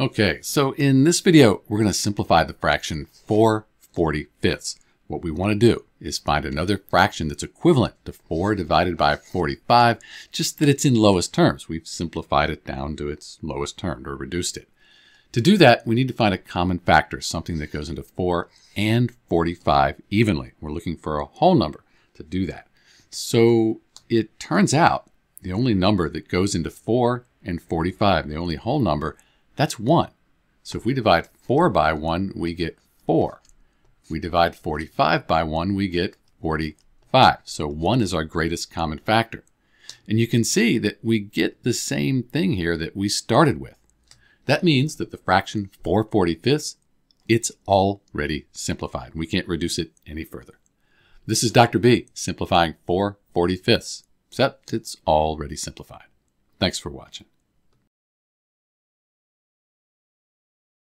Okay, so in this video, we're going to simplify the fraction 4/45. What we want to do is find another fraction that's equivalent to 4 divided by 45, just that it's in lowest terms. We've simplified it down to its lowest term, or reduced it. To do that, we need to find a common factor, something that goes into 4 and 45 evenly. We're looking for a whole number to do that. So it turns out the only number that goes into 4 and 45, the only whole number, that's 1. So if we divide 4 by 1, we get 4. If we divide 45 by 1, we get 45. So 1 is our greatest common factor. And you can see that we get the same thing here that we started with. That means that the fraction 4/45, it's already simplified. We can't reduce it any further. This is Dr. B simplifying 4/45, except it's already simplified. Thanks for watching.